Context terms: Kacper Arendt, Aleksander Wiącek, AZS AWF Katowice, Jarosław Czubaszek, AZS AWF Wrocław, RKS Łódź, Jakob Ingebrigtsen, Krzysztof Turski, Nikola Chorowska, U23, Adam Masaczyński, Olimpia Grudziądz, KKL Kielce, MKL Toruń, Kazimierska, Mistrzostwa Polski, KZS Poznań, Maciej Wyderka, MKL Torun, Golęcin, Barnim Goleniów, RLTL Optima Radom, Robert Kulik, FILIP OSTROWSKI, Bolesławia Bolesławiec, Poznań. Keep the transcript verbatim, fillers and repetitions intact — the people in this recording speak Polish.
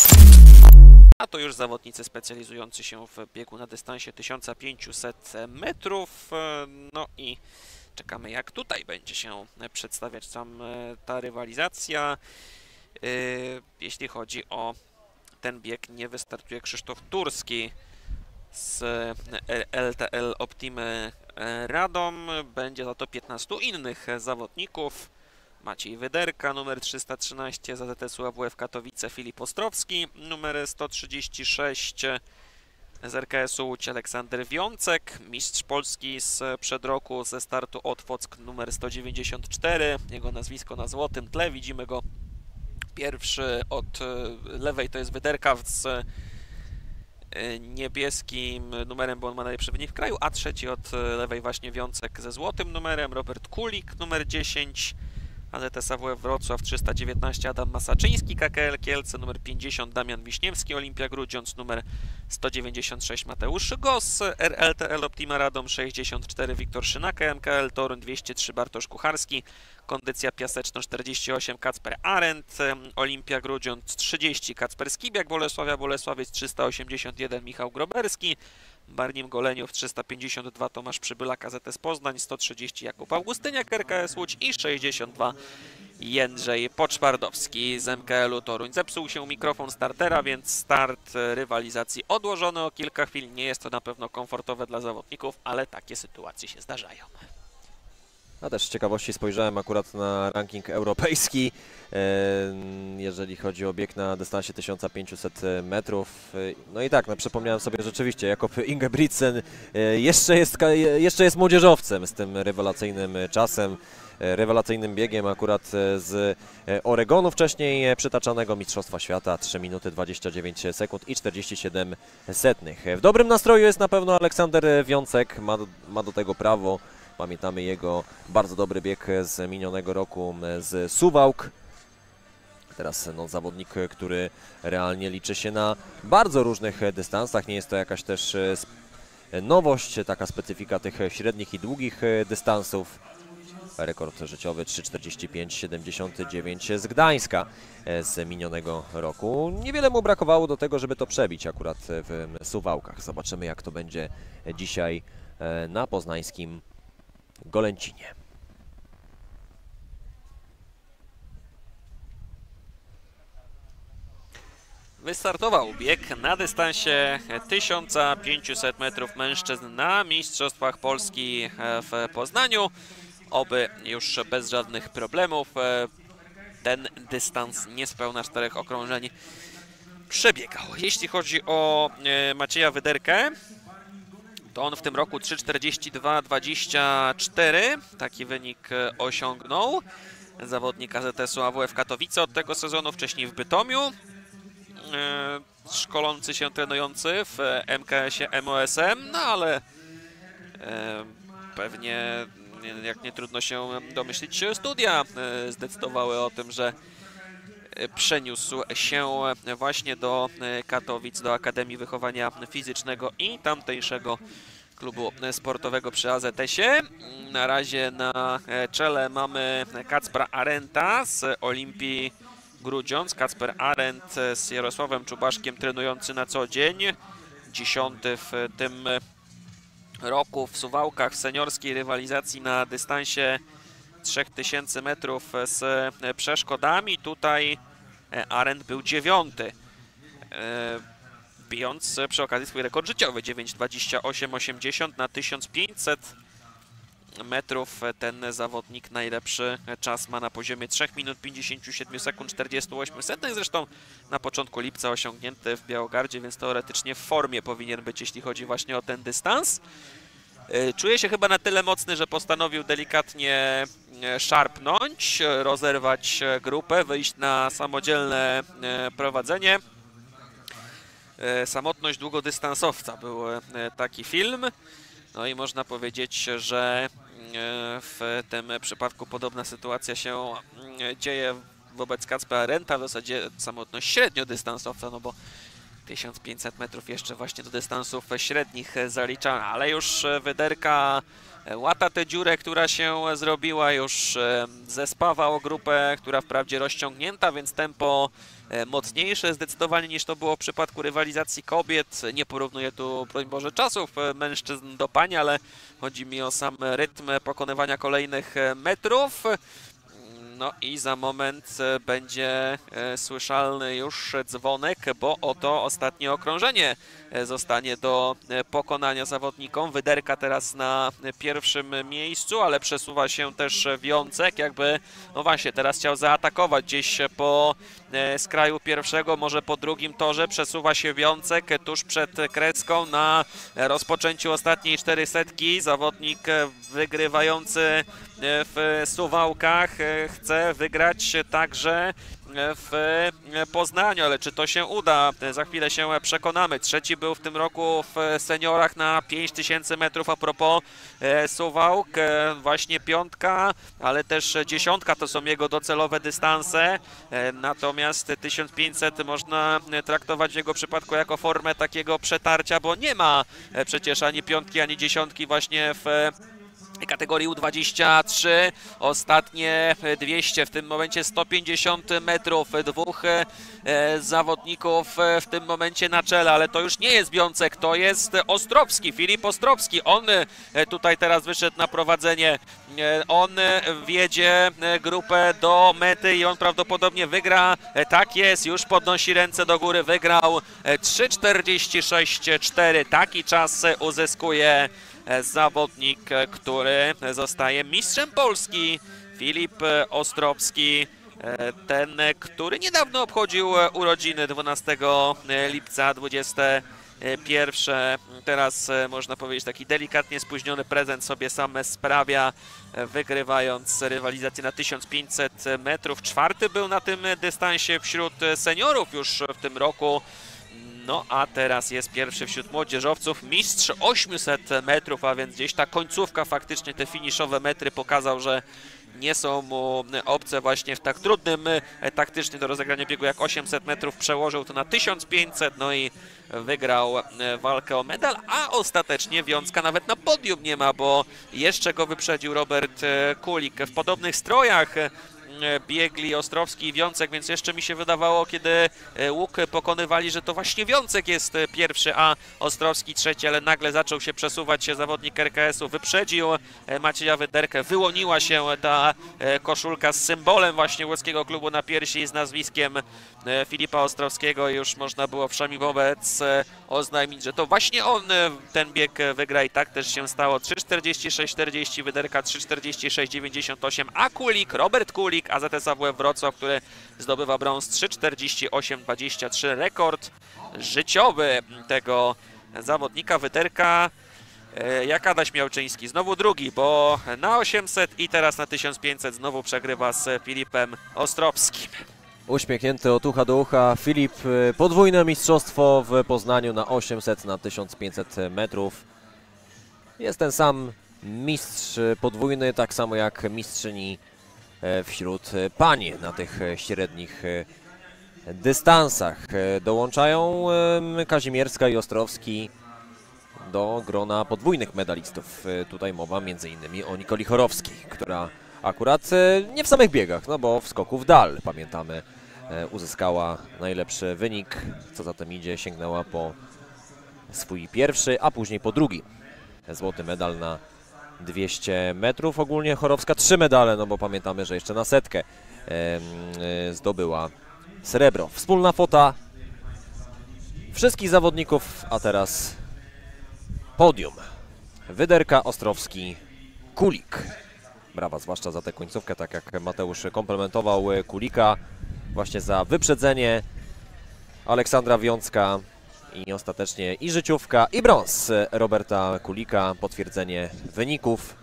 zawodników. A to już zawodnicy specjalizujący się w biegu na dystansie tysiąc pięćset metrów. No i czekamy, jak tutaj będzie się przedstawiać tam ta rywalizacja. Jeśli chodzi o ten bieg, nie wystartuje Krzysztof Turski z R L T L Optimy Radom. Będzie za to piętnastu innych zawodników. Maciej Wyderka, numer trzysta trzynaście, z A Z S A W F Katowice Filip Ostrowski, numer sto trzydzieści sześć, z R K S Łódź Aleksander Wiącek, mistrz Polski sprzed roku ze startu od Wock, numer sto dziewięćdziesiąt cztery, jego nazwisko na złotym tle, widzimy go pierwszy od lewej, to jest Wyderka z niebieskim numerem, bo on ma najlepszy wynik w kraju, a trzeci od lewej właśnie Wiącek ze złotym numerem, Robert Kulik, numer dziesięć, A Z S A W F Wrocław trzysta dziewiętnaście, Adam Masaczyński, K K L Kielce numer pięćdziesiąt, Damian Wiśniewski, Olimpia Grudziądz numer sto dziewięćdziesiąt sześć, Mateusz Gos, R L T L Optima Radom sześćdziesiąt cztery, Wiktor Szynaka, M K L Torun dwieście trzy, Bartosz Kucharski, Kondycja Piaseczna czterdzieści osiem, Kacper Arendt, Olimpia Grudziądz trzydzieści, Kacper Skibiak, Bolesławia Bolesławiec trzysta osiemdziesiąt jeden, Michał Groberski, Barnim Goleniów trzysta pięćdziesiąt dwa, Tomasz Przybylak, K Z S Poznań sto trzydzieści, Jakub Augustyniak, R K S Łódź i sześćdziesiąt dwa, Jędrzej Poczwardowski z M K L-u Toruń. Zepsuł się mikrofon startera, więc start rywalizacji odłożony o kilka chwil. Nie jest to na pewno komfortowe dla zawodników, ale takie sytuacje się zdarzają. A też z ciekawości spojrzałem akurat na ranking europejski, jeżeli chodzi o bieg na dystansie tysiąc pięćset metrów. No i tak, no przypomniałem sobie rzeczywiście, Jakob Ingebrigtsen jeszcze jest, jeszcze jest młodzieżowcem z tym rewelacyjnym czasem, rewelacyjnym biegiem akurat z Oregonu, wcześniej przytaczanego Mistrzostwa Świata, trzy minuty dwadzieścia dziewięć sekund i czterdzieści siedem setnych. W dobrym nastroju jest na pewno Aleksander Wiącek, ma, ma do tego prawo. Pamiętamy jego bardzo dobry bieg z minionego roku z Suwałk. Teraz no, zawodnik, który realnie liczy się na bardzo różnych dystansach. Nie jest to jakaś też nowość, taka specyfika tych średnich i długich dystansów. Rekord życiowy trzy czterdzieści pięć siedemdziesiąt dziewięć z Gdańska z minionego roku. Niewiele mu brakowało do tego, żeby to przebić akurat w Suwałkach. Zobaczymy, jak to będzie dzisiaj na poznańskim Golęcinie. Wystartował bieg na dystansie tysiąc pięćset metrów mężczyzn na Mistrzostwach Polski w Poznaniu. Oby już bez żadnych problemów ten dystans niespełna czterech okrążeń przebiegał. Jeśli chodzi o Macieja Wyderkę, to on w tym roku trzy czterdzieści dwa dwadzieścia cztery, taki wynik osiągnął. Zawodnik A Z S-u A W F Katowice od tego sezonu, wcześniej w Bytomiu. Szkolący się, trenujący w M K S-ie M O S M, no ale pewnie, jak nie trudno się domyślić, studia zdecydowały o tym, że przeniósł się właśnie do Katowic, do Akademii Wychowania Fizycznego i tamtejszego klubu sportowego przy A Z S-ie. Na razie na czele mamy Kacpra Arendta z Olimpii Grudziądz. Kacper Arendt z Jarosławem Czubaszkiem trenujący na co dzień. Dziesiąty w tym roku w Suwałkach w seniorskiej rywalizacji na dystansie trzech tysięcy metrów z przeszkodami. Tutaj Arendt był dziewiąty, bijąc przy okazji swój rekord życiowy dziewięć dwadzieścia osiem osiemdziesiąt na tysiąc pięćset metrów. Ten zawodnik najlepszy czas ma na poziomie trzy minut pięćdziesiąt siedem sekund czterdzieści osiem setnych. Zresztą na początku lipca osiągnięty w Białogardzie, więc teoretycznie w formie powinien być, jeśli chodzi właśnie o ten dystans. Czuje się chyba na tyle mocny, że postanowił delikatnie szarpnąć, rozerwać grupę, wyjść na samodzielne prowadzenie. Samotność długodystansowca był taki film. No i można powiedzieć, że w tym przypadku podobna sytuacja się dzieje wobec Kacpra Arendta, w zasadzie samotność średniodystansowca, no bo tysiąc pięćset metrów jeszcze właśnie do dystansów średnich zalicza, ale już Wyderka łata tę dziurę, która się zrobiła, już zespawa o grupę, która wprawdzie rozciągnięta, więc tempo mocniejsze zdecydowanie niż to było w przypadku rywalizacji kobiet. Nie porównuję tu, broń Boże, czasów mężczyzn do pań, ale chodzi mi o sam rytm pokonywania kolejnych metrów. No i za moment będzie słyszalny już dzwonek, bo oto ostatnie okrążenie zostanie do pokonania zawodnikom. Wyderka teraz na pierwszym miejscu, ale przesuwa się też Wiącek, jakby, no właśnie, teraz chciał zaatakować gdzieś po skraju pierwszego, może po drugim torze. Przesuwa się Wiącek tuż przed kreską na rozpoczęciu ostatniej czterysetki. Zawodnik wygrywający w Suwałkach chce wygrać także w Poznaniu, ale czy to się uda? Za chwilę się przekonamy. Trzeci był w tym roku w seniorach na pięć tysięcy metrów, a propos Suwałk, właśnie piątka, ale też dziesiątka to są jego docelowe dystanse, natomiast tysiąc pięćset można traktować w jego przypadku jako formę takiego przetarcia, bo nie ma przecież ani piątki, ani dziesiątki właśnie w kategorii U dwadzieścia trzy, ostatnie dwieście, w tym momencie sto pięćdziesiąt metrów, dwóch zawodników w tym momencie na czele, ale to już nie jest Wiącek, to jest Ostrowski, Filip Ostrowski, on tutaj teraz wyszedł na prowadzenie, on wiedzie grupę do mety i on prawdopodobnie wygra, tak jest, już podnosi ręce do góry, wygrał trzy czterdzieści sześć cztery, taki czas uzyskuje zawodnik, który zostaje mistrzem Polski, Filip Ostrowski, ten, który niedawno obchodził urodziny dwunastego lipca, dwudzieste pierwsze. Teraz można powiedzieć taki delikatnie spóźniony prezent sobie sam sprawia, wygrywając rywalizację na tysiąc pięćset metrów. Czwarty był na tym dystansie wśród seniorów już w tym roku. No a teraz jest pierwszy wśród młodzieżowców, mistrz ośmiuset metrów, a więc gdzieś ta końcówka, faktycznie te finiszowe metry pokazał, że nie są mu obce właśnie w tak trudnym taktycznie do rozegrania biegu jak osiemset metrów, przełożył to na tysiąc pięćset, no i wygrał walkę o medal, a ostatecznie Wiącka nawet na podium nie ma, bo jeszcze go wyprzedził Robert Kulik. W podobnych strojach biegli Ostrowski i Wiącek, więc jeszcze mi się wydawało, kiedy łuk pokonywali, że to właśnie Wiącek jest pierwszy, a Ostrowski trzeci, ale nagle zaczął się przesuwać zawodnik R K S-u, wyprzedził Macieja Wyderkę, wyłoniła się ta koszulka z symbolem właśnie łódzkiego klubu na piersi i z nazwiskiem Filipa Ostrowskiego, już można było wszemi wobec oznajmić, że to właśnie on ten bieg wygra i tak też się stało. trzy czterdzieści sześć czterdzieści, Wyderka trzy czterdzieści sześć dziewięćdziesiąt osiem, a Kulik, Robert Kulik, A Z S A W F Wrocław, który zdobywa brąz, trzy czterdzieści osiem dwadzieścia trzy, rekord życiowy tego zawodnika. Wyderka, jak Adaś Miałczyński, znowu drugi, bo na osiemset i teraz na tysiąc pięćset znowu przegrywa z Filipem Ostrowskim. Uśmiechnięty od ucha do ucha Filip, podwójne mistrzostwo w Poznaniu na osiemset, na tysiąc pięćset metrów. Jest ten sam mistrz podwójny, tak samo jak mistrzyni wśród pań na tych średnich dystansach. Dołączają Kazimierska i Ostrowski do grona podwójnych medalistów. Tutaj mowa m.in. o Nikoli Chorowskiej, która akurat nie w samych biegach, no bo w skoku w dal, pamiętamy, uzyskała najlepszy wynik. Co za tym idzie, sięgnęła po swój pierwszy, a później po drugi złoty medal na dwieście metrów, ogólnie Chorowska trzy medale, no bo pamiętamy, że jeszcze na setkę zdobyła srebro. Wspólna fota wszystkich zawodników, a teraz podium. Wyderka, Ostrowski, Kulik. Brawa, zwłaszcza za tę końcówkę, tak jak Mateusz komplementował Kulika, właśnie za wyprzedzenie Aleksandra Wiącka. I ostatecznie i życiówka, i brąz Roberta Kulika, potwierdzenie wyników.